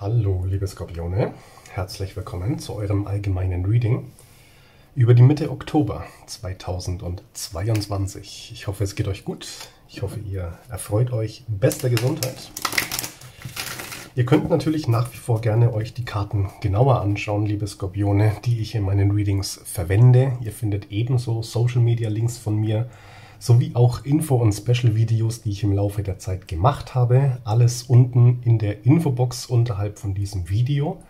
Hallo liebe Skorpione, herzlich willkommen zu eurem allgemeinen Reading über die Mitte Oktober 2022. Ich hoffe, es geht euch gut. Ich hoffe, ihr erfreut euch bester Gesundheit. Ihr könnt natürlich nach wie vor gerne euch die Karten genauer anschauen, liebe Skorpione, die ich in meinen Readings verwende. Ihr findet ebenso Social Media Links von mir, sowie auch Info- und Special-Videos, die ich im Laufe der Zeit gemacht habe. Alles unten in der Infobox unterhalb von diesem Video.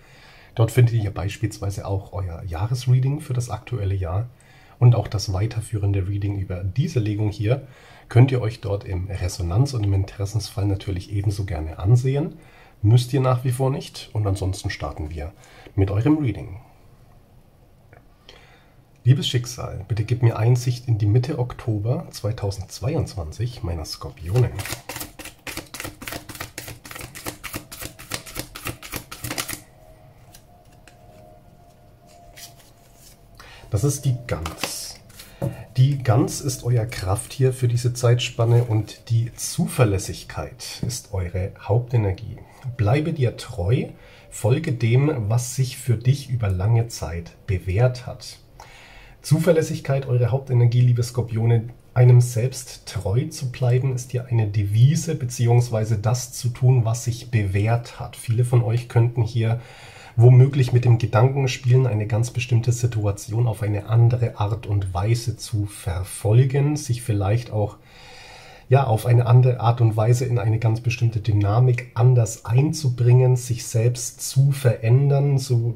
Dort findet ihr beispielsweise auch euer Jahresreading für das aktuelle Jahr und auch das weiterführende Reading über diese Legung hier. Könnt ihr euch dort im Resonanz- und im Interessensfall natürlich ebenso gerne ansehen. Müsst ihr nach wie vor nicht. Und ansonsten starten wir mit eurem Reading. Liebes Schicksal, bitte gib mir Einsicht in die Mitte Oktober 2022 meiner Skorpione. Das ist die Gans. Die Gans ist euer Krafttier für diese Zeitspanne und die Zuverlässigkeit ist eure Hauptenergie. Bleibe dir treu, folge dem, was sich für dich über lange Zeit bewährt hat. Zuverlässigkeit, eure Hauptenergie, liebe Skorpione, einem selbst treu zu bleiben, ist ja eine Devise, beziehungsweise das zu tun, was sich bewährt hat. Viele von euch könnten hier womöglich mit dem Gedanken spielen, eine ganz bestimmte Situation auf eine andere Art und Weise zu verfolgen, sich vielleicht auch auf eine andere Art und Weise in eine ganz bestimmte Dynamik anders einzubringen, sich selbst zu verändern, so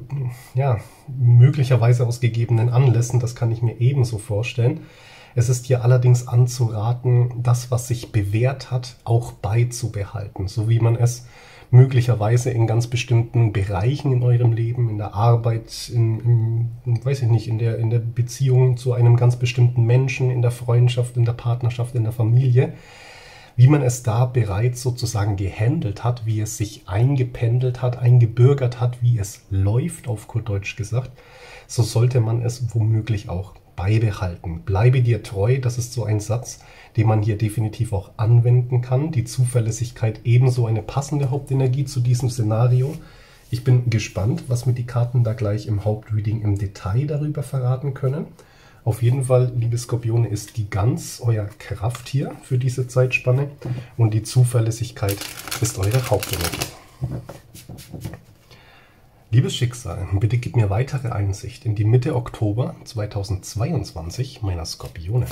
möglicherweise aus gegebenen Anlässen, das kann ich mir ebenso vorstellen. Es ist hier allerdings anzuraten, das, was sich bewährt hat, auch beizubehalten, so wie man es möglicherweise in ganz bestimmten Bereichen in eurem Leben, in der Arbeit, in der Beziehung zu einem ganz bestimmten Menschen, in der Freundschaft, in der Partnerschaft, in der Familie, wie man es da bereits sozusagen gehandelt hat, wie es sich eingependelt hat, eingebürgert hat, wie es läuft, auf gut Deutsch gesagt, so sollte man es womöglich auch beibehalten. Bleibe dir treu, das ist so ein Satz, den man hier definitiv auch anwenden kann. Die Zuverlässigkeit ebenso eine passende Hauptenergie zu diesem Szenario. Ich bin gespannt, was mir die Karten da gleich im Hauptreading im Detail darüber verraten können. Auf jeden Fall, liebe Skorpione, ist die Gans euer Krafttier für diese Zeitspanne und die Zuverlässigkeit ist eure Hauptenergie. Liebes Schicksal, bitte gib mir weitere Einsicht in die Mitte Oktober 2022 meiner Skorpione.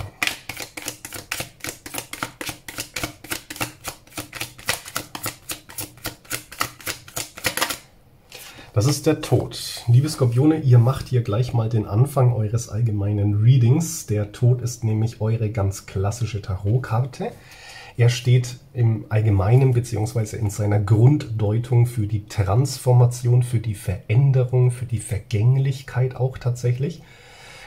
Das ist der Tod. Liebe Skorpione, ihr macht hier gleich mal den Anfang eures allgemeinen Readings. Der Tod ist nämlich eure ganz klassische Tarotkarte. Er steht im Allgemeinen bzw. in seiner Grunddeutung für die Transformation, für die Veränderung, für die Vergänglichkeit auch tatsächlich.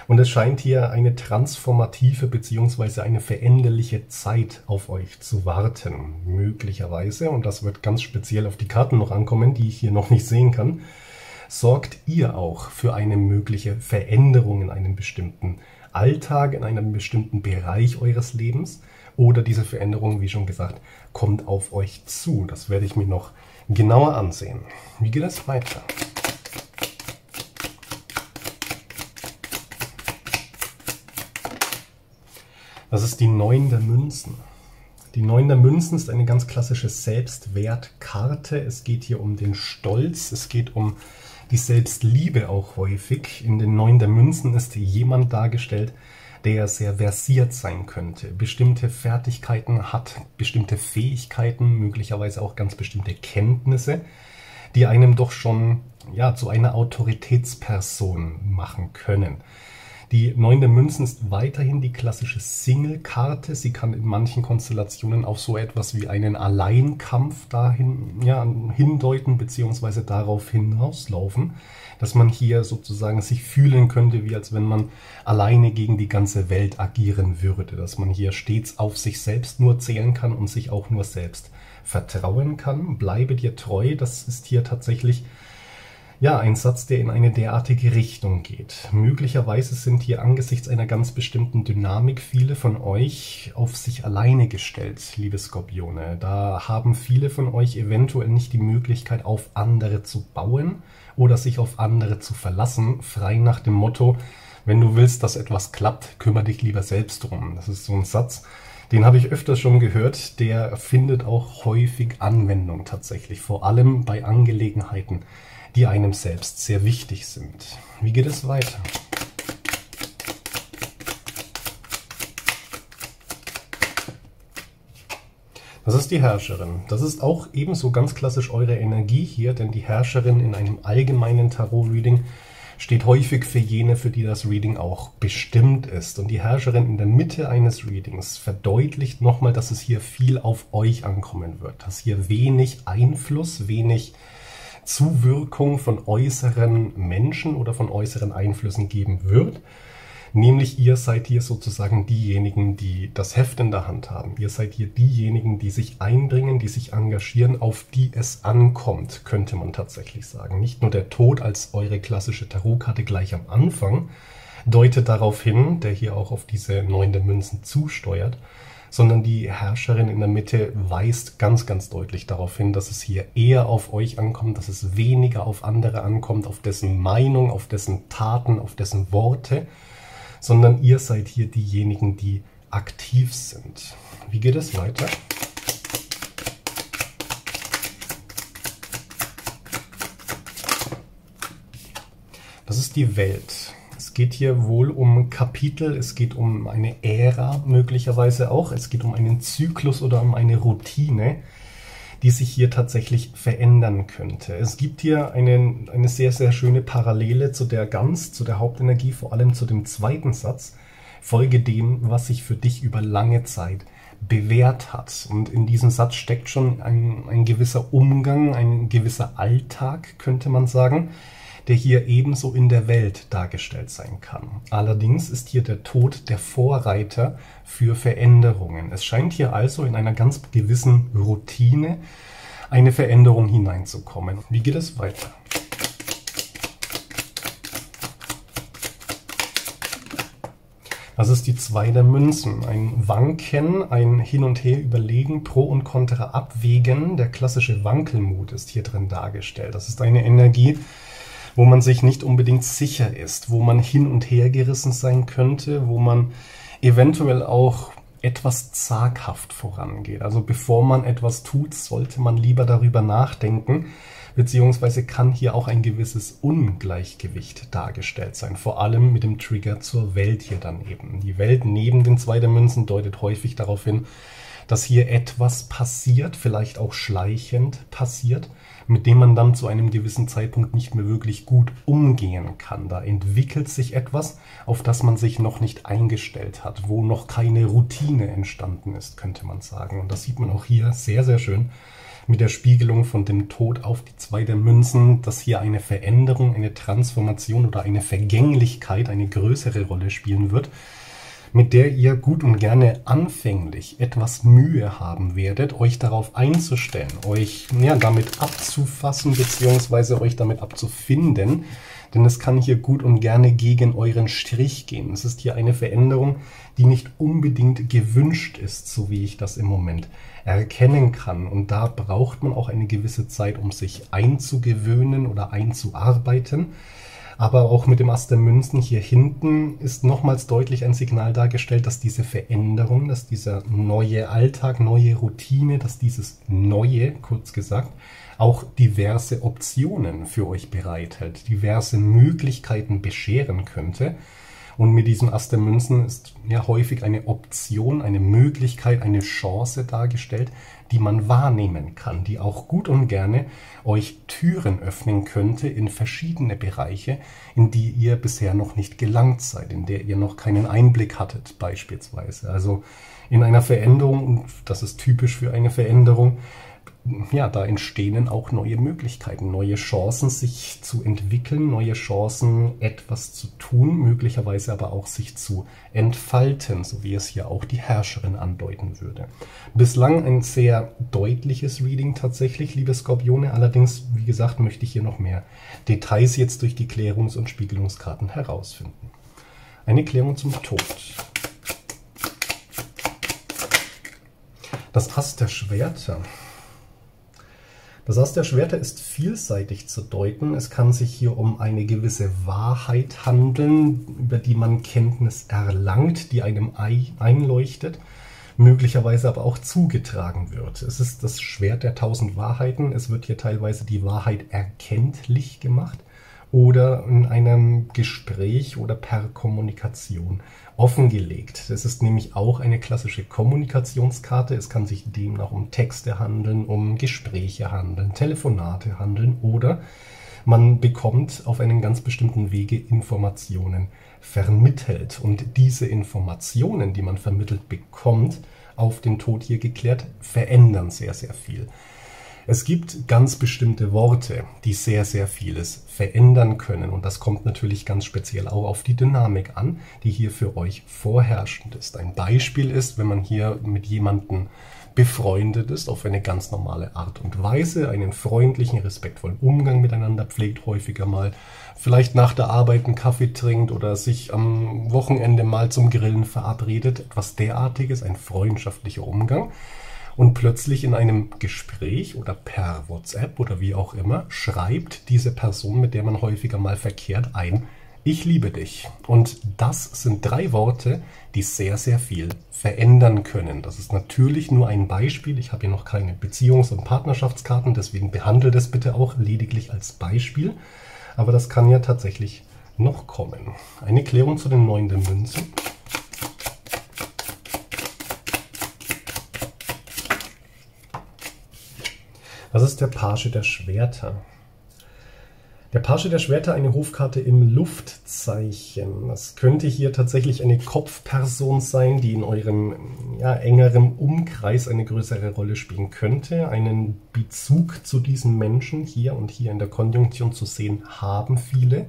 Und es scheint hier eine transformative bzw. eine veränderliche Zeit auf euch zu warten, möglicherweise. Und das wird ganz speziell auf die Karten noch ankommen, die ich hier noch nicht sehen kann. Sorgt ihr auch für eine mögliche Veränderung in einem bestimmten Alltag, in einem bestimmten Bereich eures Lebens? Oder diese Veränderung, wie schon gesagt, kommt auf euch zu. Das werde ich mir noch genauer ansehen. Wie geht das weiter? Das ist die 9 der Münzen. Die 9 der Münzen ist eine ganz klassische Selbstwertkarte. Es geht hier um den Stolz, es geht um die Selbstliebe auch häufig. In den 9 der Münzen ist jemand dargestellt, der sehr versiert sein könnte, bestimmte Fertigkeiten hat, bestimmte Fähigkeiten, möglicherweise auch ganz bestimmte Kenntnisse, die einem doch schon zu einer Autoritätsperson machen können. Die 9 der Münzen ist weiterhin die klassische Single-Karte. Sie kann in manchen Konstellationen auf so etwas wie einen Alleinkampf dahin hindeuten bzw. darauf hinauslaufen, dass man hier sozusagen sich fühlen könnte, wie als wenn man alleine gegen die ganze Welt agieren würde. Dass man hier stets auf sich selbst nur zählen kann und sich auch nur selbst vertrauen kann. Bleibe dir treu, das ist hier tatsächlich Ja, ein Satz, der in eine derartige Richtung geht. Möglicherweise sind hier angesichts einer ganz bestimmten Dynamik viele von euch auf sich alleine gestellt, liebe Skorpione. Da haben viele von euch eventuell nicht die Möglichkeit, auf andere zu bauen oder sich auf andere zu verlassen, frei nach dem Motto, wenn du willst, dass etwas klappt, kümmere dich lieber selbst drum. Das ist so ein Satz, den habe ich öfters schon gehört, der findet auch häufig Anwendung tatsächlich, vor allem bei Angelegenheiten, die einem selbst sehr wichtig sind. Wie geht es weiter? Das ist die Herrscherin. Das ist auch ebenso ganz klassisch eure Energie hier, denn die Herrscherin in einem allgemeinen Tarot-Reading steht häufig für jene, für die das Reading auch bestimmt ist. Und die Herrscherin in der Mitte eines Readings verdeutlicht nochmal, dass es hier viel auf euch ankommen wird, dass hier wenig Einfluss, wenig Zuwirkung von äußeren Menschen oder von äußeren Einflüssen geben wird. Nämlich ihr seid hier sozusagen diejenigen, die das Heft in der Hand haben. Ihr seid hier diejenigen, die sich einbringen, die sich engagieren, auf die es ankommt, könnte man tatsächlich sagen. Nicht nur der Tod als eure klassische Tarotkarte gleich am Anfang deutet darauf hin, der hier auch auf diese 9 der Münzen zusteuert, sondern die Herrscherin in der Mitte weist ganz, ganz deutlich darauf hin, dass es hier eher auf euch ankommt, dass es weniger auf andere ankommt, auf dessen Meinung, auf dessen Taten, auf dessen Worte, sondern ihr seid hier diejenigen, die aktiv sind. Wie geht es weiter? Das ist die Welt. Es geht hier wohl um Kapitel, es geht um eine Ära möglicherweise auch, es geht um einen Zyklus oder um eine Routine, die sich hier tatsächlich verändern könnte. Es gibt hier eine sehr, sehr schöne Parallele zu der Hauptenergie, vor allem zu dem zweiten Satz. Folge dem, was sich für dich über lange Zeit bewährt hat. Und in diesem Satz steckt schon ein gewisser Umgang, ein gewisser Alltag, könnte man sagen, der hier ebenso in der Welt dargestellt sein kann. Allerdings ist hier der Tod der Vorreiter für Veränderungen. Es scheint hier also in einer ganz gewissen Routine eine Veränderung hineinzukommen. Wie geht es weiter? Das ist die 2 der Münzen. Ein Wanken, ein Hin und Her überlegen, Pro und Contra abwägen. Der klassische Wankelmut ist hier drin dargestellt. Das ist eine Energie, wo man sich nicht unbedingt sicher ist, wo man hin und her gerissen sein könnte, wo man eventuell auch etwas zaghaft vorangeht. Also bevor man etwas tut, sollte man lieber darüber nachdenken, beziehungsweise kann hier auch ein gewisses Ungleichgewicht dargestellt sein, vor allem mit dem Trigger zur Welt hier daneben. Die Welt neben den 2 der Münzen deutet häufig darauf hin, dass hier etwas passiert, vielleicht auch schleichend passiert, mit dem man dann zu einem gewissen Zeitpunkt nicht mehr wirklich gut umgehen kann. Da entwickelt sich etwas, auf das man sich noch nicht eingestellt hat, wo noch keine Routine entstanden ist, könnte man sagen. Und das sieht man auch hier sehr, sehr schön mit der Spiegelung von dem Tod auf die 2 der Münzen, dass hier eine Veränderung, eine Transformation oder eine Vergänglichkeit eine größere Rolle spielen wird, mit der ihr gut und gerne anfänglich etwas Mühe haben werdet, euch darauf einzustellen, euch damit abzufassen bzw. euch damit abzufinden, denn es kann hier gut und gerne gegen euren Strich gehen. Es ist hier eine Veränderung, die nicht unbedingt gewünscht ist, so wie ich das im Moment erkennen kann. Und da braucht man auch eine gewisse Zeit, um sich einzugewöhnen oder einzuarbeiten. Aber auch mit dem Ast der Münzen hier hinten ist nochmals deutlich ein Signal dargestellt, dass diese Veränderung, dass dieser neue Alltag, neue Routine, dass dieses Neue, kurz gesagt, auch diverse Optionen für euch bereithält, diverse Möglichkeiten bescheren könnte. Und mit diesem Ast der Münzen ist ja häufig eine Option, eine Möglichkeit, eine Chance dargestellt, die man wahrnehmen kann, die auch gut und gerne euch Türen öffnen könnte in verschiedene Bereiche, in die ihr bisher noch nicht gelangt seid, in der ihr noch keinen Einblick hattet beispielsweise. Also in einer Veränderung, und das ist typisch für eine Veränderung, ja, da entstehen auch neue Möglichkeiten, neue Chancen, sich zu entwickeln, neue Chancen, etwas zu tun, möglicherweise aber auch sich zu entfalten, so wie es hier auch die Herrscherin andeuten würde. Bislang ein sehr deutliches Reading tatsächlich, liebe Skorpione. Allerdings, wie gesagt, möchte ich hier noch mehr Details jetzt durch die Klärungs- und Spiegelungskarten herausfinden. Eine Klärung zum Tod. Das Ass der Schwerter. Das Ass der Schwerter ist vielseitig zu deuten. Es kann sich hier um eine gewisse Wahrheit handeln, über die man Kenntnis erlangt, die einem einleuchtet, möglicherweise aber auch zugetragen wird. Es ist das Schwert der 1000 Wahrheiten. Es wird hier teilweise die Wahrheit erkenntlich gemacht oder in einem Gespräch oder per Kommunikation offengelegt. Das ist nämlich auch eine klassische Kommunikationskarte. Es kann sich demnach um Texte handeln, um Gespräche handeln, Telefonate handeln oder man bekommt auf einen ganz bestimmten Wege Informationen vermittelt. Und diese Informationen, die man vermittelt bekommt, auf den Tod hier geklärt, verändern sehr, sehr viel. Es gibt ganz bestimmte Worte, die sehr, sehr vieles verändern können. Und das kommt natürlich ganz speziell auch auf die Dynamik an, die hier für euch vorherrschend ist. Ein Beispiel ist, wenn man hier mit jemandem befreundet ist, auf eine ganz normale Art und Weise, einen freundlichen, respektvollen Umgang miteinander pflegt, häufiger mal vielleicht nach der Arbeit einen Kaffee trinkt oder sich am Wochenende mal zum Grillen verabredet. Etwas derartiges, ein freundschaftlicher Umgang. Und plötzlich in einem Gespräch oder per WhatsApp oder wie auch immer schreibt diese Person, mit der man häufiger mal verkehrt, ein: Ich liebe dich. Und das sind 3 Worte, die sehr, sehr viel verändern können. Das ist natürlich nur ein Beispiel. Ich habe hier noch keine Beziehungs- und Partnerschaftskarten, deswegen behandle das bitte auch lediglich als Beispiel. Aber das kann ja tatsächlich noch kommen. Eine Klärung zu den 9 der Münzen. Das ist der Page der Schwerter. Der Page der Schwerter, eine Hofkarte im Luftzeichen. Das könnte hier tatsächlich eine Kopfperson sein, die in eurem engeren Umkreis eine größere Rolle spielen könnte. Einen Bezug zu diesen Menschen hier und hier in der Konjunktion zu sehen haben viele.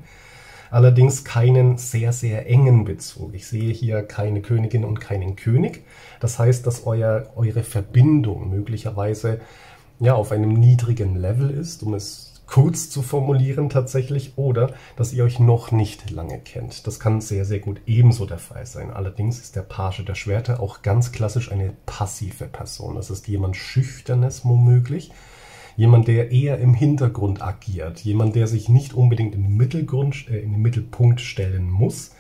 Allerdings keinen sehr, sehr engen Bezug. Ich sehe hier keine Königin und keinen König. Das heißt, dass eure Verbindung möglicherweise auf einem niedrigen Level ist, um es kurz zu formulieren tatsächlich, oder dass ihr euch noch nicht lange kennt. Das kann sehr, sehr gut ebenso der Fall sein. Allerdings ist der Page der Schwerter auch ganz klassisch eine passive Person. Das ist jemand Schüchternes womöglich, jemand, der eher im Hintergrund agiert, jemand, der sich nicht unbedingt in den Mittelpunkt stellen muss,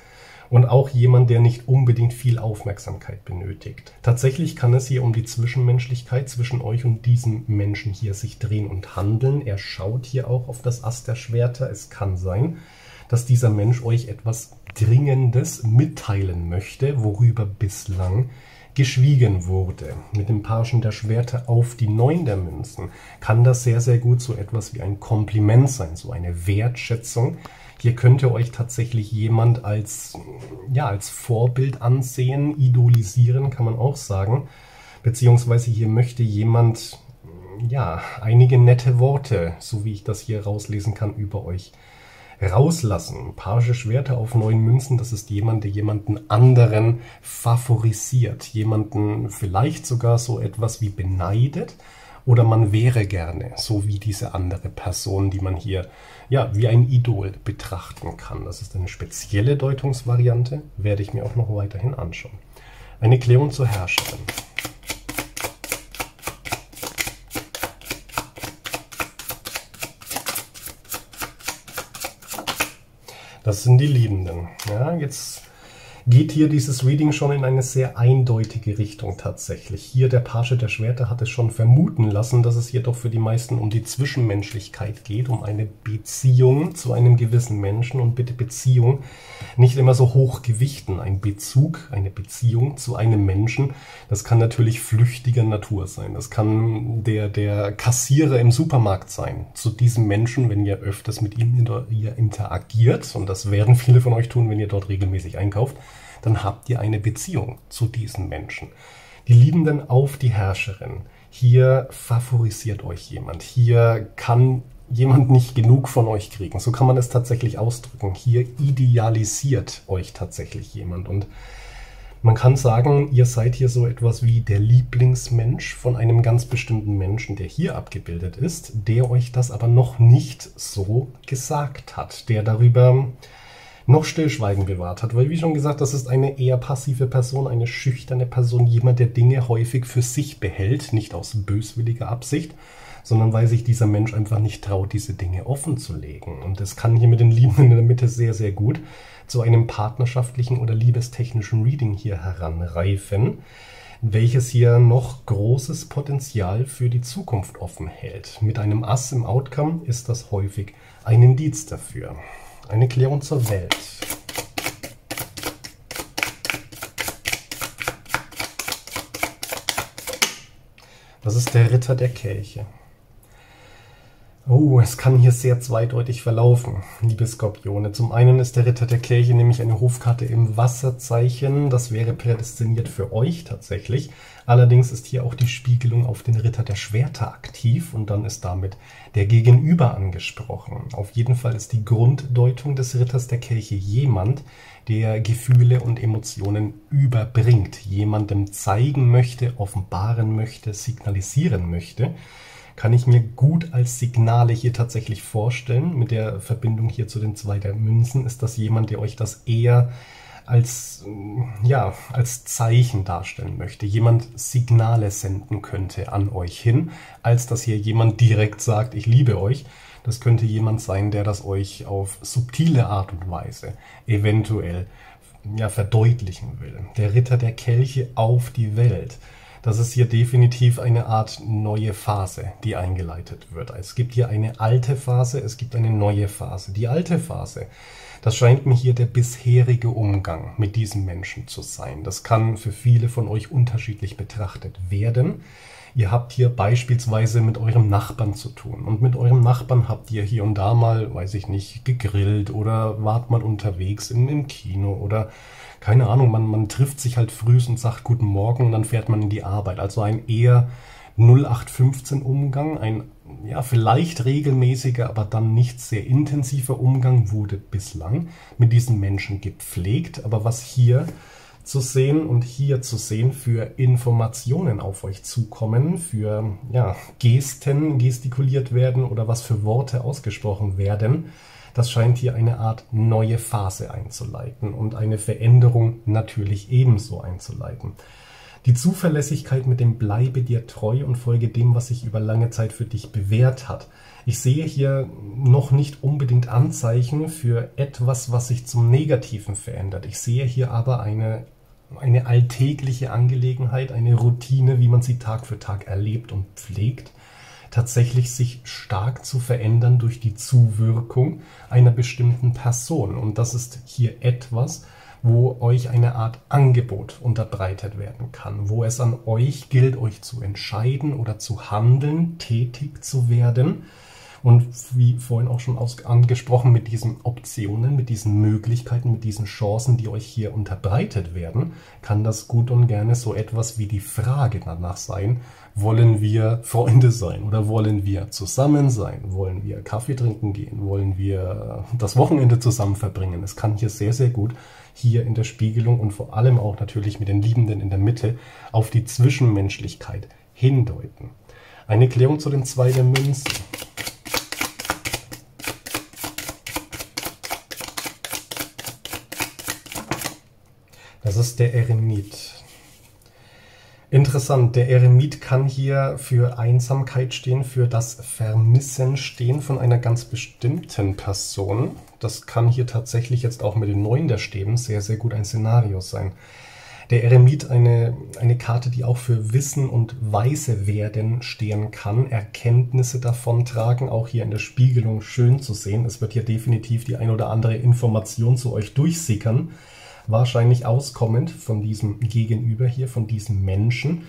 und auch jemand, der nicht unbedingt viel Aufmerksamkeit benötigt. Tatsächlich kann es hier um die Zwischenmenschlichkeit zwischen euch und diesem Menschen hier sich drehen und handeln. Er schaut hier auch auf das Ass der Schwerter. Es kann sein, dass dieser Mensch euch etwas Dringendes mitteilen möchte, worüber bislang geschwiegen wurde. Mit dem Pagen der Schwerter auf die 9 der Münzen kann das sehr, sehr gut so etwas wie ein Kompliment sein, so eine Wertschätzung. Hier könnt ihr euch tatsächlich jemand als Vorbild ansehen, idolisieren kann man auch sagen, beziehungsweise hier möchte jemand einige nette Worte, so wie ich das hier rauslesen kann, über euch rauslassen. Page Schwerter auf 9 Münzen, das ist jemand, der jemanden anderen favorisiert, jemanden vielleicht sogar so etwas wie beneidet. Oder man wäre gerne so wie diese andere Person, die man hier wie ein Idol betrachten kann. Das ist eine spezielle Deutungsvariante, werde ich mir auch noch weiterhin anschauen. Eine Klärung zur Herrscherin. Das sind die Liebenden. Ja, jetzt geht hier dieses Reading schon in eine sehr eindeutige Richtung tatsächlich. Hier der Page der Schwerter hat es schon vermuten lassen, dass es hier doch für die meisten um die Zwischenmenschlichkeit geht, um eine Beziehung zu einem gewissen Menschen. Und bitte Beziehung nicht immer so hoch gewichten. Ein Bezug, eine Beziehung zu einem Menschen, das kann natürlich flüchtiger Natur sein. Das kann der Kassierer im Supermarkt sein. Zu diesem Menschen, wenn ihr öfters mit ihm interagiert, und das werden viele von euch tun, wenn ihr dort regelmäßig einkauft, dann habt ihr eine Beziehung zu diesen Menschen. Die Liebenden auf die Herrscherin. hier favorisiert euch jemand, hier kann jemand nicht genug von euch kriegen. So kann man es tatsächlich ausdrücken. Hier idealisiert euch tatsächlich jemand. Und man kann sagen, ihr seid hier so etwas wie der Lieblingsmensch von einem ganz bestimmten Menschen, der hier abgebildet ist, der euch das aber noch nicht so gesagt hat, der darüber noch Stillschweigen bewahrt hat. Weil, wie schon gesagt, das ist eine eher passive Person, eine schüchterne Person, jemand, der Dinge häufig für sich behält, nicht aus böswilliger Absicht, sondern weil sich dieser Mensch einfach nicht traut, diese Dinge offen zu legen. Und das kann hier mit den Lieben in der Mitte sehr, sehr gut zu einem partnerschaftlichen oder liebestechnischen Reading hier heranreifen, welches hier noch großes Potenzial für die Zukunft offen hält. Mit einem Ass im Outcome ist das häufig ein Indiz dafür. Eine Klärung zur Welt. Das ist der Ritter der Kelche. Oh, es kann hier sehr zweideutig verlaufen, liebe Skorpione. Zum einen ist der Ritter der Kelche nämlich eine Hofkarte im Wasserzeichen. Das wäre prädestiniert für euch tatsächlich. Allerdings ist hier auch die Spiegelung auf den Ritter der Schwerter aktiv und dann ist damit der Gegenüber angesprochen. Auf jeden Fall ist die Grunddeutung des Ritters der Kelche jemand, der Gefühle und Emotionen überbringt, jemandem zeigen möchte, offenbaren möchte, signalisieren möchte. Kann ich mir gut als Signale hier tatsächlich vorstellen. Mit der Verbindung hier zu den zwei der Münzen ist das jemand, der euch das eher als, ja, als Zeichen darstellen möchte. Jemand Signale senden könnte an euch hin, als dass hier jemand direkt sagt, ich liebe euch. Das könnte jemand sein, der das euch auf subtile Art und Weise eventuell ja, verdeutlichen will. Der Ritter der Kelche auf die Welt. Das ist hier definitiv eine Art neue Phase, die eingeleitet wird. Es gibt hier eine alte Phase, es gibt eine neue Phase. Die alte Phase, das scheint mir hier der bisherige Umgang mit diesem Menschen zu sein. Das kann für viele von euch unterschiedlich betrachtet werden. Ihr habt hier beispielsweise mit eurem Nachbarn zu tun. Und mit eurem Nachbarn habt ihr hier und da mal, weiß ich nicht, gegrillt oder wart mal unterwegs im Kino oder keine Ahnung, man trifft sich halt früh und sagt guten Morgen und dann fährt man in die Arbeit. Also ein eher 0815 Umgang, ein ja, vielleicht regelmäßiger, aber dann nicht sehr intensiver Umgang wurde bislang mit diesen Menschen gepflegt. Aber was hier zu sehen und hier zu sehen für Informationen auf euch zukommen, für ja, Gesten gestikuliert werden oder was für Worte ausgesprochen werden, das scheint hier eine Art neue Phase einzuleiten und eine Veränderung natürlich ebenso einzuleiten. Die Zuverlässigkeit mit dem Bleibe dir treu und folge dem, was sich über lange Zeit für dich bewährt hat. Ich sehe hier noch nicht unbedingt Anzeichen für etwas, was sich zum Negativen verändert. Ich sehe hier aber eine alltägliche Angelegenheit, eine Routine, wie man sie Tag für Tag erlebt und pflegt, tatsächlich sich stark zu verändern durch die Zuwirkung einer bestimmten Person. Und das ist hier etwas, wo euch eine Art Angebot unterbreitet werden kann, wo es an euch gilt, euch zu entscheiden oder zu handeln, tätig zu werden. Und wie vorhin auch schon angesprochen, mit diesen Optionen, mit diesen Möglichkeiten, mit diesen Chancen, die euch hier unterbreitet werden, kann das gut und gerne so etwas wie die Frage danach sein, wollen wir Freunde sein oder wollen wir zusammen sein? Wollen wir Kaffee trinken gehen? Wollen wir das Wochenende zusammen verbringen? Es kann hier sehr, sehr gut hier in der Spiegelung und vor allem auch natürlich mit den Liebenden in der Mitte auf die Zwischenmenschlichkeit hindeuten. Eine Klärung zu den zwei der Münzen. Das ist der Eremit. Interessant, der Eremit kann hier für Einsamkeit stehen, für das Vermissen stehen von einer ganz bestimmten Person. Das kann hier tatsächlich jetzt auch mit den Neuen der Stäben sehr, sehr gut ein Szenario sein. Der Eremit, eine Karte, die auch für Wissen und Weisewerden stehen kann, Erkenntnisse davon tragen, auch hier in der Spiegelung schön zu sehen. Es wird hier definitiv die ein oder andere Information zu euch durchsickern. Wahrscheinlich auskommend von diesem Gegenüber hier, von diesem Menschen.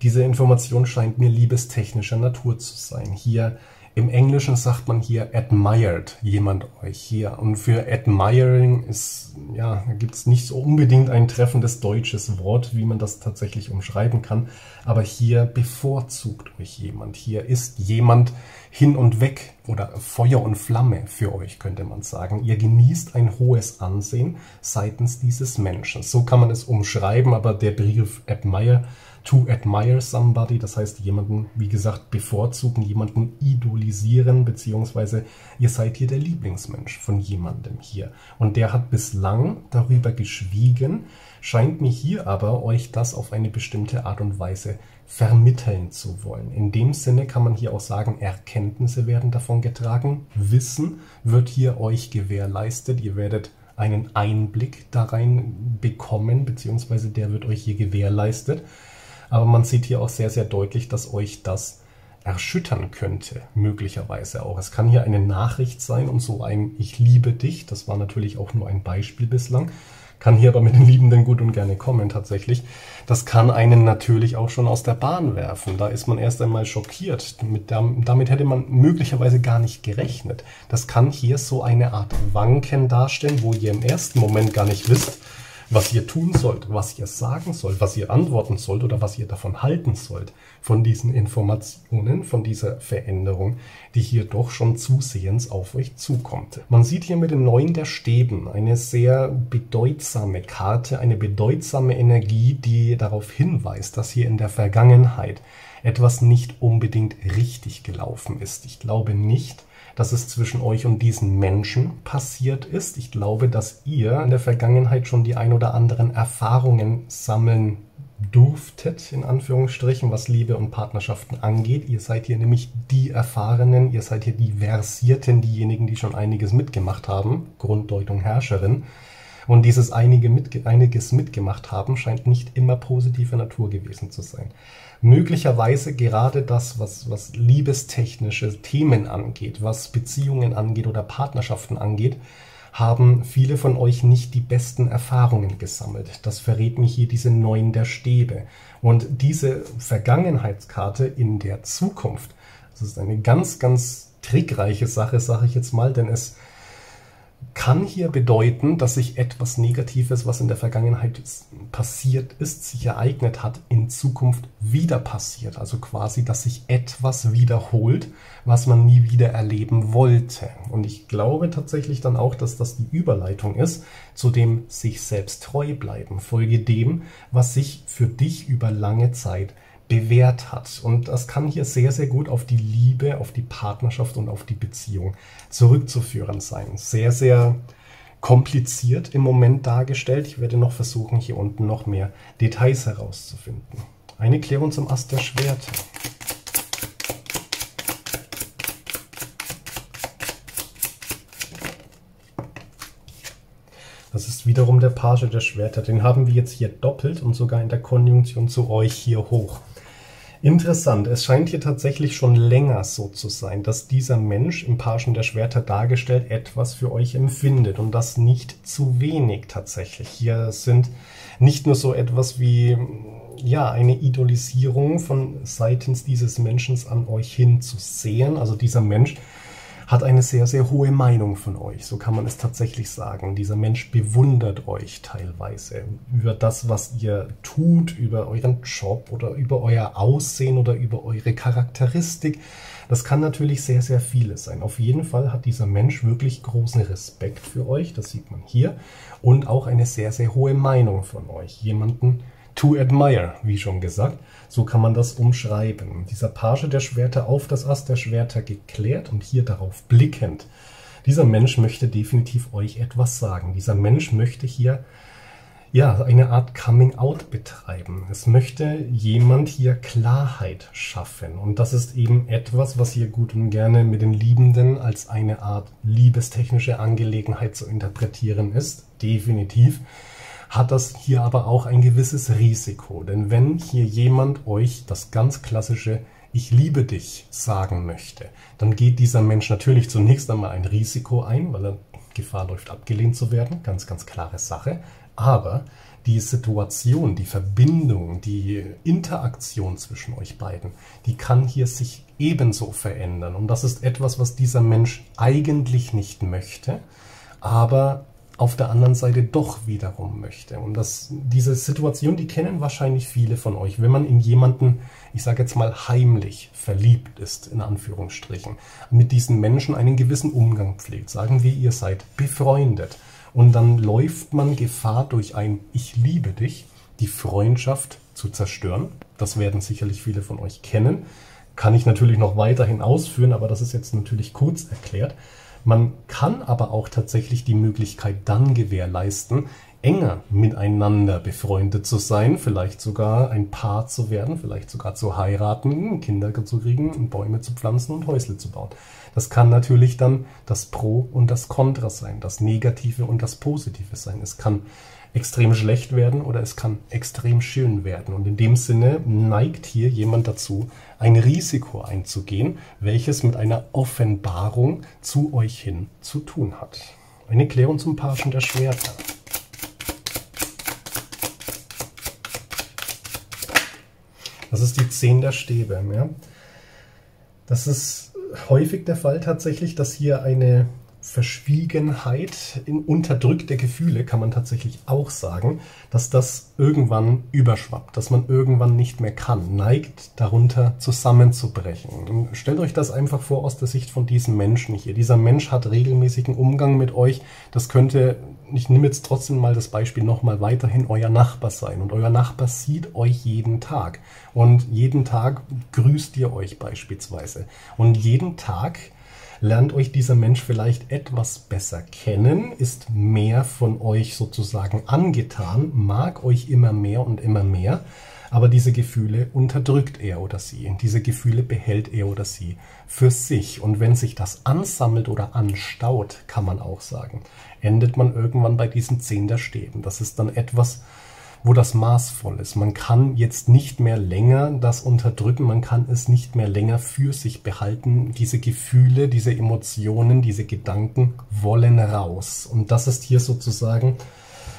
Diese Information scheint mir liebestechnischer Natur zu sein. Hier Im Englischen sagt man hier admired jemand euch hier. Und für admiring ist, ja, da gibt es nicht so unbedingt ein treffendes deutsches Wort, wie man das tatsächlich umschreiben kann. Aber hier bevorzugt euch jemand. Hier ist jemand hin und weg oder Feuer und Flamme für euch, könnte man sagen. Ihr genießt ein hohes Ansehen seitens dieses Menschen. So kann man es umschreiben, aber der Begriff admire, to admire somebody, das heißt jemanden, wie gesagt, bevorzugen, jemanden idolisieren, beziehungsweise ihr seid hier der Lieblingsmensch von jemandem hier. Und der hat bislang darüber geschwiegen, scheint mir hier aber euch das auf eine bestimmte Art und Weise vermitteln zu wollen. In dem Sinne kann man hier auch sagen, Erkenntnisse werden davon getragen, Wissen wird hier euch gewährleistet, ihr werdet einen Einblick da rein bekommen, beziehungsweise der wird euch hier gewährleistet. Aber man sieht hier auch sehr, sehr deutlich, dass euch das erschüttern könnte, möglicherweise auch. Es kann hier eine Nachricht sein und so ein Ich liebe dich, das war natürlich auch nur ein Beispiel bislang, kann hier aber mit den Liebenden gut und gerne kommen tatsächlich. Das kann einen natürlich auch schon aus der Bahn werfen, da ist man erst einmal schockiert, damit hätte man möglicherweise gar nicht gerechnet. Das kann hier so eine Art Wanken darstellen, wo ihr im ersten Moment gar nicht wisst, was ihr tun sollt, was ihr sagen sollt, was ihr antworten sollt oder was ihr davon halten sollt, von diesen Informationen, von dieser Veränderung, die hier doch schon zusehends auf euch zukommt. Man sieht hier mit den Neun der Stäben eine sehr bedeutsame Karte, eine bedeutsame Energie, die darauf hinweist, dass hier in der Vergangenheit etwas nicht unbedingt richtig gelaufen ist. Ich glaube nicht, dass es zwischen euch und diesen Menschen passiert ist. Ich glaube, dass ihr in der Vergangenheit schon die ein oder anderen Erfahrungen sammeln durftet, in Anführungsstrichen, was Liebe und Partnerschaften angeht. Ihr seid hier nämlich die Erfahrenen, ihr seid hier die Versierten, diejenigen, die schon einiges mitgemacht haben, Grunddeutung Herrscherin. Und dieses einiges mitgemacht haben, scheint nicht immer positiver Natur gewesen zu sein. Möglicherweise gerade das, was liebestechnische Themen angeht, was Beziehungen angeht oder Partnerschaften angeht, haben viele von euch nicht die besten Erfahrungen gesammelt. Das verrät mir hier diese Neun der Stäbe. Und diese Vergangenheitskarte in der Zukunft, das ist eine ganz, ganz trickreiche Sache, sage ich jetzt mal, denn es kann hier bedeuten, dass sich etwas Negatives, was in der Vergangenheit passiert ist, sich ereignet hat, in Zukunft wieder passiert. Also quasi, dass sich etwas wiederholt, was man nie wieder erleben wollte. Und ich glaube tatsächlich dann auch, dass das die Überleitung ist, zu dem sich selbst treu bleiben. Folge dem, was sich für dich über lange Zeit bewährt hat. Und das kann hier sehr, sehr gut auf die Liebe, auf die Partnerschaft und auf die Beziehung zurückzuführen sein. Sehr, sehr kompliziert im Moment dargestellt. Ich werde noch versuchen, hier unten noch mehr Details herauszufinden. Eine Klärung zum Ast der Schwerter. Das ist wiederum der Page der Schwerter. Den haben wir jetzt hier doppelt und sogar in der Konjunktion zu euch hier hoch. Interessant, es scheint hier tatsächlich schon länger so zu sein, dass dieser Mensch im Pagen der Schwerter dargestellt etwas für euch empfindet und das nicht zu wenig tatsächlich. Hier sind nicht nur so etwas wie ja, eine Idolisierung von seitens dieses Menschen an euch hin zu sehen, also dieser Mensch hat eine sehr, sehr hohe Meinung von euch, so kann man es tatsächlich sagen. Dieser Mensch bewundert euch teilweise über das, was ihr tut, über euren Job oder über euer Aussehen oder über eure Charakteristik. Das kann natürlich sehr, sehr vieles sein. Auf jeden Fall hat dieser Mensch wirklich großen Respekt für euch, das sieht man hier, und auch eine sehr, sehr hohe Meinung von euch, jemanden to admire, wie schon gesagt. So kann man das umschreiben. Dieser Page der Schwerter auf das Ass der Schwerter geklärt und hier darauf blickend. Dieser Mensch möchte definitiv euch etwas sagen. Dieser Mensch möchte hier ja eine Art Coming-out betreiben. Es möchte jemand hier Klarheit schaffen. Und das ist eben etwas, was ihr gut und gerne mit den Liebenden als eine Art liebestechnische Angelegenheit zu interpretieren ist. Definitiv hat das hier aber auch ein gewisses Risiko. Denn wenn hier jemand euch das ganz klassische Ich liebe dich sagen möchte, dann geht dieser Mensch natürlich zunächst einmal ein Risiko ein, weil er Gefahr läuft, abgelehnt zu werden. Ganz, ganz klare Sache. Aber die Situation, die Verbindung, die Interaktion zwischen euch beiden, die kann hier sich ebenso verändern. Und das ist etwas, was dieser Mensch eigentlich nicht möchte, aber auf der anderen Seite doch wiederum möchte. Und diese Situation, die kennen wahrscheinlich viele von euch. Wenn man in jemanden, ich sage jetzt mal heimlich, verliebt ist, in Anführungsstrichen, mit diesen Menschen einen gewissen Umgang pflegt, sagen wir, ihr seid befreundet. Und dann läuft man Gefahr, durch ein Ich liebe dich die Freundschaft zu zerstören. Das werden sicherlich viele von euch kennen. Kann ich natürlich noch weiterhin ausführen, aber das ist jetzt natürlich kurz erklärt. Man kann aber auch tatsächlich die Möglichkeit dann gewährleisten, enger miteinander befreundet zu sein, vielleicht sogar ein Paar zu werden, vielleicht sogar zu heiraten, Kinder zu kriegen, Bäume zu pflanzen und Häusle zu bauen. Das kann natürlich dann das Pro und das Kontra sein, das Negative und das Positive sein. Es kann extrem schlecht werden oder es kann extrem schön werden. Und in dem Sinne neigt hier jemand dazu, ein Risiko einzugehen, welches mit einer Offenbarung zu euch hin zu tun hat. Eine Klärung zum Pagen der Schwerter. Das ist die 10 der Stäbe. Ja? Das ist häufig der Fall tatsächlich, dass hier eine Verschwiegenheit, unterdrückte Gefühle, kann man tatsächlich auch sagen, dass das irgendwann überschwappt, dass man irgendwann nicht mehr kann, neigt darunter zusammenzubrechen. Und stellt euch das einfach vor aus der Sicht von diesem Menschen hier. Dieser Mensch hat regelmäßigen Umgang mit euch. Das könnte, ich nehme jetzt trotzdem mal das Beispiel nochmal, weiterhin euer Nachbar sein. Und euer Nachbar sieht euch jeden Tag. Und jeden Tag grüßt ihr euch beispielsweise. Und jeden Tag lernt euch dieser Mensch vielleicht etwas besser kennen, ist mehr von euch sozusagen angetan, mag euch immer mehr, aber diese Gefühle unterdrückt er oder sie. Diese Gefühle behält er oder sie für sich. Und wenn sich das ansammelt oder anstaut, kann man auch sagen, endet man irgendwann bei diesen 10 der Stäben. Das ist dann etwas, wo das maßvoll ist. Man kann jetzt nicht mehr länger das unterdrücken, man kann es nicht mehr länger für sich behalten. Diese Gefühle, diese Emotionen, diese Gedanken wollen raus. Und das ist hier sozusagen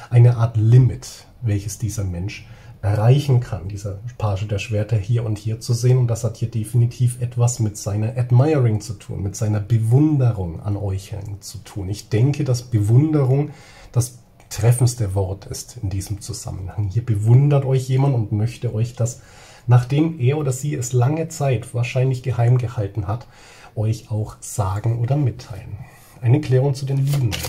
eine Art Limit, welches dieser Mensch erreichen kann, dieser Page der Schwerter hier und hier zu sehen. Und das hat hier definitiv etwas mit seiner Admiring zu tun, mit seiner Bewunderung an euch zu tun. Ich denke, dass Bewunderung das treffendste Wort ist in diesem Zusammenhang. Hier bewundert euch jemand und möchte euch das, nachdem er oder sie es lange Zeit wahrscheinlich geheim gehalten hat, euch auch sagen oder mitteilen. Eine Klärung zu den Liebenden.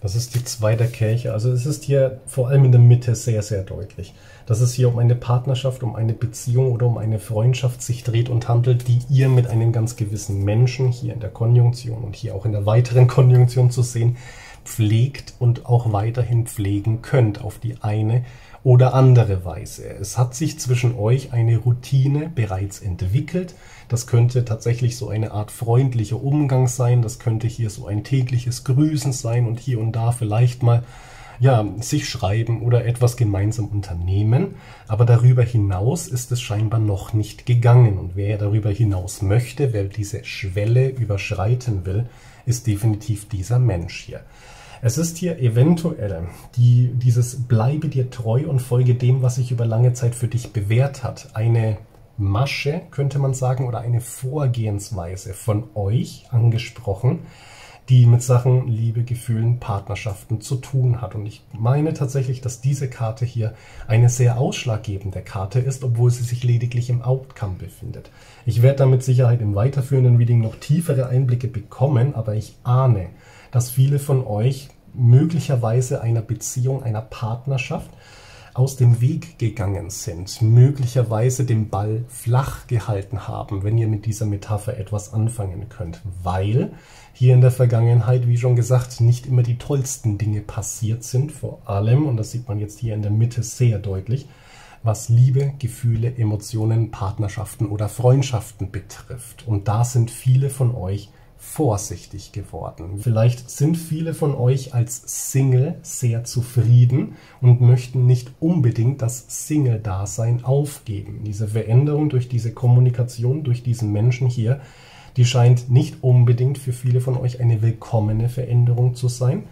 Das ist die 2 der Kelche. Also es ist hier vor allem in der Mitte sehr, sehr deutlich, dass es hier um eine Partnerschaft, um eine Beziehung oder um eine Freundschaft sich dreht und handelt, die ihr mit einem ganz gewissen Menschen hier in der Konjunktion und hier auch in der weiteren Konjunktion zu sehen, pflegt und auch weiterhin pflegen könnt auf die eine oder andere Weise. Es hat sich zwischen euch eine Routine bereits entwickelt. Das könnte tatsächlich so eine Art freundlicher Umgang sein. Das könnte hier so ein tägliches Grüßen sein und hier und da vielleicht mal ja, sich schreiben oder etwas gemeinsam unternehmen. Aber darüber hinaus ist es scheinbar noch nicht gegangen. Und wer darüber hinaus möchte, wer diese Schwelle überschreiten will, ist definitiv dieser Mensch hier. Es ist hier eventuell dieses Bleibe dir treu und folge dem, was sich über lange Zeit für dich bewährt hat, eine Masche, könnte man sagen, oder eine Vorgehensweise von euch angesprochen, die mit Sachen, Liebe, Gefühlen, Partnerschaften zu tun hat. Und ich meine tatsächlich, dass diese Karte hier eine sehr ausschlaggebende Karte ist, obwohl sie sich lediglich im Outcome befindet. Ich werde da mit Sicherheit im weiterführenden Reading noch tiefere Einblicke bekommen, aber ich ahne, dass viele von euch möglicherweise einer Beziehung, einer Partnerschaft aus dem Weg gegangen sind, möglicherweise den Ball flach gehalten haben, wenn ihr mit dieser Metapher etwas anfangen könnt, weil hier in der Vergangenheit, wie schon gesagt, nicht immer die tollsten Dinge passiert sind, vor allem, und das sieht man jetzt hier in der Mitte sehr deutlich, was Liebe, Gefühle, Emotionen, Partnerschaften oder Freundschaften betrifft. Und da sind viele von euch vorsichtig geworden. Vielleicht sind viele von euch als Single sehr zufrieden und möchten nicht unbedingt das Single-Dasein aufgeben. Diese Veränderung durch diese Kommunikation, durch diesen Menschen hier, Die scheint nicht unbedingt für viele von euch eine willkommene Veränderung zu sein.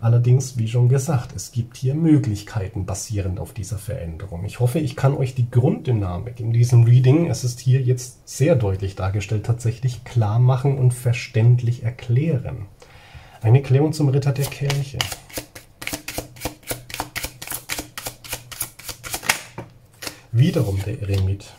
Allerdings, wie schon gesagt, es gibt hier Möglichkeiten basierend auf dieser Veränderung. Ich hoffe, ich kann euch die Grunddynamik in diesem Reading, es ist hier jetzt sehr deutlich dargestellt, tatsächlich klar machen und verständlich erklären. Eine Klärung zum Ritter der Kelche. Wiederum der Eremit.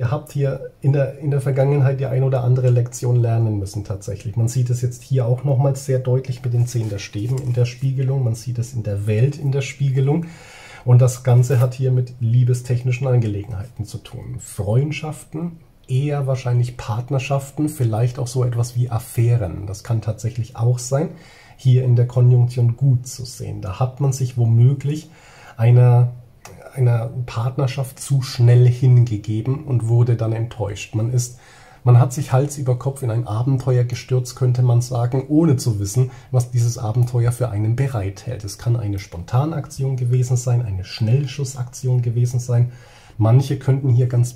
Ihr habt hier in der Vergangenheit die ein oder andere Lektion lernen müssen tatsächlich. Man sieht es jetzt hier auch nochmals sehr deutlich mit den 10 der Stäben in der Spiegelung. Man sieht es in der Welt in der Spiegelung. Und das Ganze hat hier mit liebestechnischen Angelegenheiten zu tun. Freundschaften, eher wahrscheinlich Partnerschaften, vielleicht auch so etwas wie Affären. Das kann tatsächlich auch sein, hier in der Konjunktion gut zu sehen. Da hat man sich womöglich einer Partnerschaft zu schnell hingegeben und wurde dann enttäuscht. Man hat sich Hals über Kopf in ein Abenteuer gestürzt, könnte man sagen, ohne zu wissen, was dieses Abenteuer für einen bereithält. Es kann eine Spontanaktion gewesen sein, eine Schnellschussaktion gewesen sein. Manche könnten hier ganz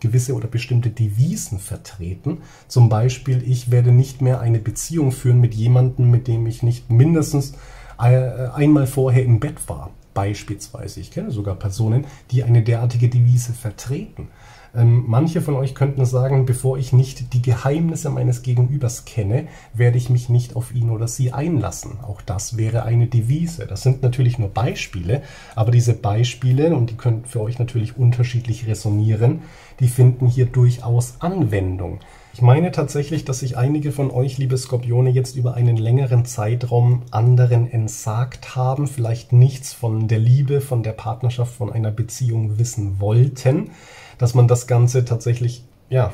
gewisse oder bestimmte Devisen vertreten. Zum Beispiel, ich werde nicht mehr eine Beziehung führen mit jemandem, mit dem ich nicht mindestens einmal vorher im Bett war. Beispielsweise, ich kenne sogar Personen, die eine derartige Devise vertreten. Manche von euch könnten sagen, bevor ich nicht die Geheimnisse meines Gegenübers kenne, werde ich mich nicht auf ihn oder sie einlassen. Auch das wäre eine Devise. Das sind natürlich nur Beispiele, aber diese Beispiele, und die können für euch natürlich unterschiedlich resonieren, die finden hier durchaus Anwendung. Ich meine tatsächlich, dass sich einige von euch, liebe Skorpione, jetzt über einen längeren Zeitraum anderen entsagt haben, vielleicht nichts von der Liebe, von der Partnerschaft, von einer Beziehung wissen wollten, dass man das Ganze tatsächlich ja,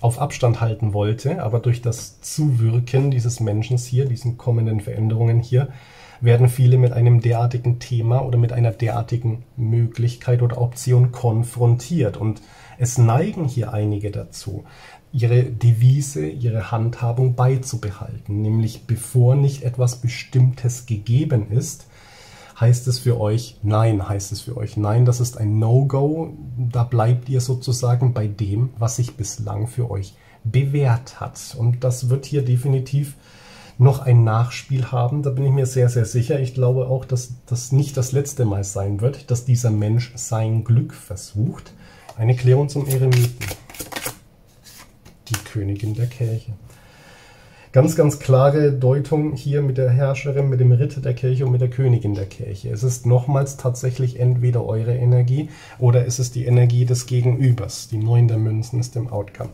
auf Abstand halten wollte, aber durch das Zuwirken dieses Menschen hier, diesen kommenden Veränderungen hier, werden viele mit einem derartigen Thema oder mit einer derartigen Möglichkeit oder Option konfrontiert. Und es neigen hier einige dazu, ihre Devise, ihre Handhabung beizubehalten. Nämlich bevor nicht etwas Bestimmtes gegeben ist, heißt es für euch Nein, heißt es für euch Nein. Das ist ein No-Go. Da bleibt ihr sozusagen bei dem, was sich bislang für euch bewährt hat. Und das wird hier definitiv noch ein Nachspiel haben, da bin ich mir sehr, sehr sicher. Ich glaube auch, dass das nicht das letzte Mal sein wird, dass dieser Mensch sein Glück versucht. Eine Klärung zum Eremiten. Die Königin der Kelche. Ganz, ganz klare Deutung hier mit der Herrscherin, mit dem Ritter der Kelche und mit der Königin der Kelche. Es ist nochmals tatsächlich entweder eure Energie oder es ist die Energie des Gegenübers. Die 9 der Münzen ist im Outcome.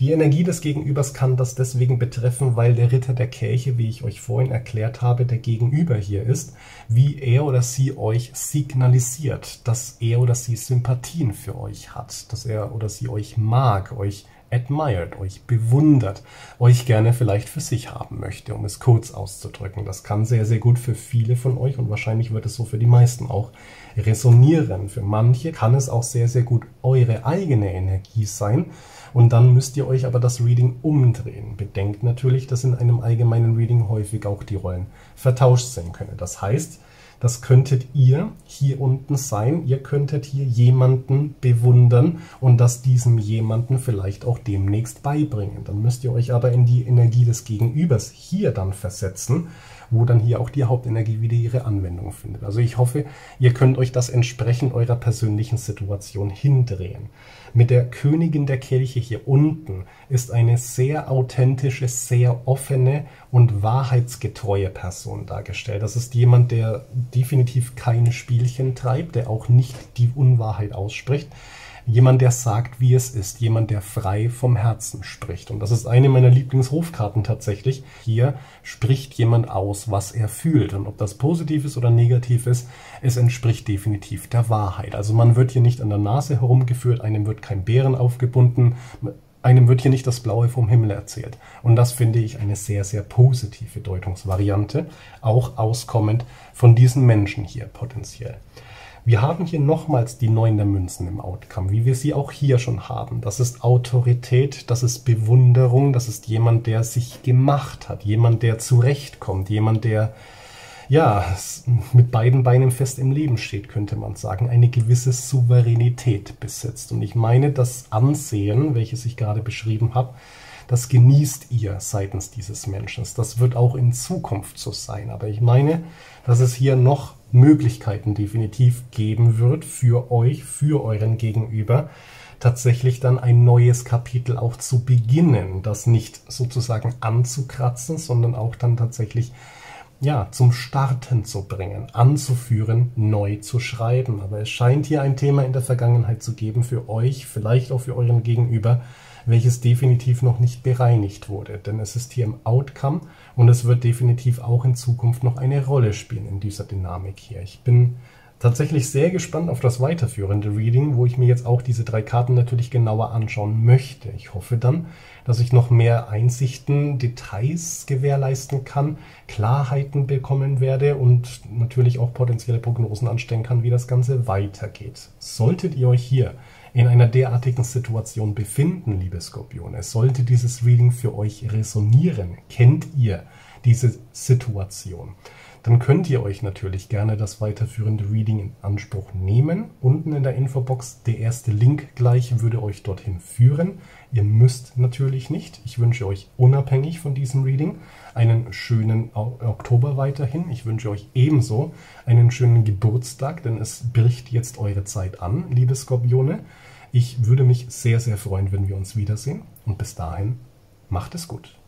Die Energie des Gegenübers kann das deswegen betreffen, weil der Ritter der Kelche, wie ich euch vorhin erklärt habe, der Gegenüber hier ist, wie er oder sie euch signalisiert, dass er oder sie Sympathien für euch hat, dass er oder sie euch mag, euch admired, euch bewundert, euch gerne vielleicht für sich haben möchte, um es kurz auszudrücken. Das kann sehr, sehr gut für viele von euch und wahrscheinlich wird es so für die meisten auch resonieren. Für manche kann es auch sehr, sehr gut eure eigene Energie sein. Und dann müsst ihr euch aber das Reading umdrehen. Bedenkt natürlich, dass in einem allgemeinen Reading häufig auch die Rollen vertauscht sein können. Das heißt, das könntet ihr hier unten sein. Ihr könntet hier jemanden bewundern und das diesem jemanden vielleicht auch demnächst beibringen. Dann müsst ihr euch aber in die Energie des Gegenübers hier dann versetzen, wo dann hier auch die Hauptenergie wieder ihre Anwendung findet. Also ich hoffe, ihr könnt euch das entsprechend eurer persönlichen Situation hindrehen. Mit der Königin der Kelche hier unten ist eine sehr authentische, sehr offene und wahrheitsgetreue Person dargestellt. Das ist jemand, der definitiv keine Spielchen treibt, der auch nicht die Unwahrheit ausspricht. Jemand, der sagt, wie es ist. Jemand, der frei vom Herzen spricht. Und das ist eine meiner Lieblingshofkarten tatsächlich. Hier spricht jemand aus, was er fühlt. Und ob das positiv ist oder negativ ist, es entspricht definitiv der Wahrheit. Also man wird hier nicht an der Nase herumgeführt, einem wird kein Bären aufgebunden, einem wird hier nicht das Blaue vom Himmel erzählt. Und das finde ich eine sehr, sehr positive Deutungsvariante, auch auskommend von diesen Menschen hier potenziell. Wir haben hier nochmals die 9 der Münzen im Outcome, wie wir sie auch hier schon haben. Das ist Autorität, das ist Bewunderung, das ist jemand, der sich gemacht hat, jemand, der zurechtkommt, jemand, der ja mit beiden Beinen fest im Leben steht, könnte man sagen, eine gewisse Souveränität besitzt. Und ich meine, das Ansehen, welches ich gerade beschrieben habe, das genießt ihr seitens dieses Menschen. Das wird auch in Zukunft so sein. Aber ich meine, dass es hier noch Möglichkeiten definitiv geben wird für euch, für euren Gegenüber, tatsächlich dann ein neues Kapitel auch zu beginnen, das nicht sozusagen anzukratzen, sondern auch dann tatsächlich ja, zum Starten zu bringen, anzuführen, neu zu schreiben. Aber es scheint hier ein Thema in der Vergangenheit zu geben für euch, vielleicht auch für euren Gegenüber, welches definitiv noch nicht bereinigt wurde. Denn es ist hier im Outcome und es wird definitiv auch in Zukunft noch eine Rolle spielen in dieser Dynamik hier. Ich bin tatsächlich sehr gespannt auf das weiterführende Reading, wo ich mir jetzt auch diese drei Karten natürlich genauer anschauen möchte. Ich hoffe dann, dass ich noch mehr Einsichten, Details gewährleisten kann, Klarheiten bekommen werde und natürlich auch potenzielle Prognosen anstellen kann, wie das Ganze weitergeht. Solltet ihr euch hier in einer derartigen Situation befinden, liebe Skorpione, sollte dieses Reading für euch resonieren, kennt ihr diese Situation, dann könnt ihr euch natürlich gerne das weiterführende Reading in Anspruch nehmen. Unten in der Infobox der erste Link gleich würde euch dorthin führen. Ihr müsst natürlich nicht. Ich wünsche euch unabhängig von diesem Reading einen schönen Oktober weiterhin. Ich wünsche euch ebenso einen schönen Geburtstag, denn es bricht jetzt eure Zeit an, liebe Skorpione. Ich würde mich sehr, sehr freuen, wenn wir uns wiedersehen. Und bis dahin, macht es gut.